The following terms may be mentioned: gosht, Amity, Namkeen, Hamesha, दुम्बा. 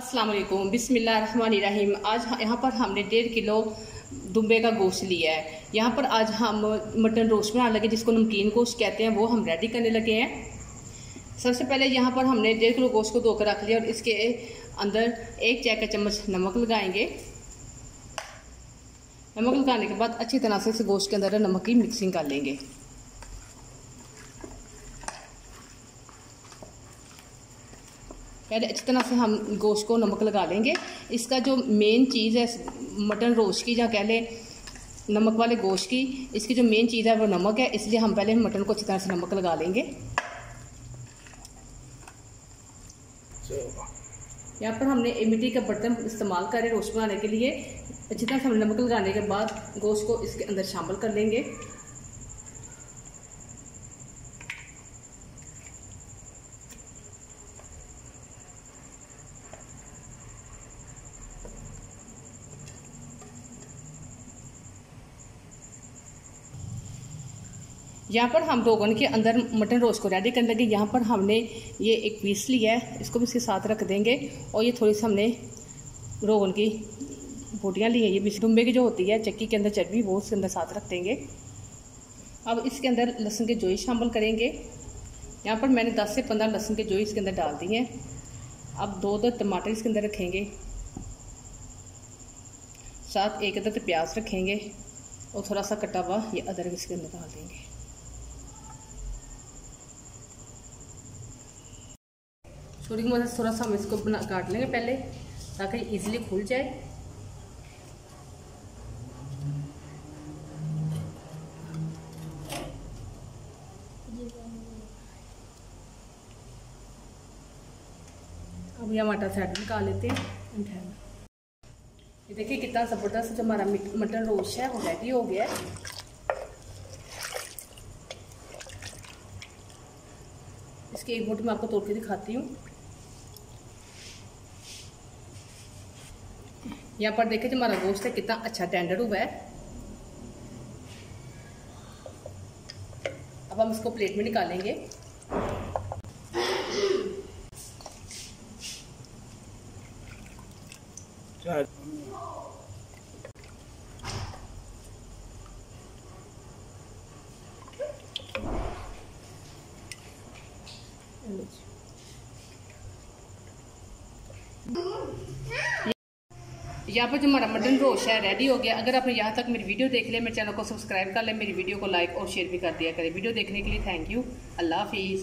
अस्सलाम वालेकुम, बिस्मिल्लाहिर्रहमानिर्रहीम। आज यहाँ पर हमने 1.5 किलो दुम्बे का गोश्त लिया है। यहाँ पर आज हम मटन रोस्ट बनाने लगे, जिसको नमकीन गोश्त कहते हैं, वो हम रेडी करने लगे हैं। सबसे पहले यहाँ पर हमने 1.5 किलो गोश्त को धोकर रख लिया और इसके अंदर 1 चाय का चम्मच नमक लगाएंगे। नमक लगाने के बाद अच्छी तरह से इस गोश्त के अंदर नमक की मिक्सिंग कर लेंगे। पहले अच्छी तरह से हम गोश्त को नमक लगा लेंगे। इसका जो मेन चीज़ है मटन रोस्ट की, या कह लें नमक वाले गोश्त की, इसकी जो मेन चीज़ है वो नमक है, इसलिए हम पहले मटन को अच्छी तरह से नमक लगा लेंगे। यहाँ पर हमने एमिटी का बर्तन इस्तेमाल करें रोस्ट बनाने के लिए। अच्छी तरह से हम नमक लगाने के बाद गोश्त को इसके अंदर शामिल कर लेंगे। यहाँ पर हम रोगन के अंदर मटन रोस्ट को रेडी करने लगे। यहाँ पर हमने ये एक पीस लिया है, इसको भी इसके साथ रख देंगे। और ये थोड़ी सी हमने रोगन की बोटियाँ ली हैं। ये बीच दुम्बे की जो होती है चक्की के अंदर चर्बी, वो उसके अंदर साथ रख देंगे। अब इसके अंदर लहसुन के जोई शामिल करेंगे। यहाँ पर मैंने 10 से 15 लहसुन के जोई इसके अंदर डाल दी हैं। अब 2 टमाटर इसके अंदर रखेंगे, साथ 1 अदद प्याज रखेंगे और थोड़ा सा कटा हुआ ये अदरक इसके अंदर डाल देंगे। छुरी की मदद से थोड़ा सा हम इसको काट लेंगे पहले, ताकि इजीली खुल जाए। अब ये हमारा साइड निकाल लेते हैं। ये देखिए कितना ज़बरदस्त जो हमारा मटन रोस्ट है वो रेडी हो गया है। इसके एक बोट में आपको तोड़ के दिखाती हूँ। यहाँ पर देखिए हमारा गोश्त है कितना अच्छा टेंडर हुआ है। अब हम इसको प्लेट में निकालेंगे। यहाँ पर जो हमारा मटन रोस्ट है रेडी हो गया। अगर आपने यहाँ तक मेरी वीडियो देख लिया, मेरे चैनल को सब्सक्राइब कर लें, मेरी वीडियो को लाइक और शेयर भी कर दिया करें। वीडियो देखने के लिए थैंक यू। अल्लाह हाफिज़।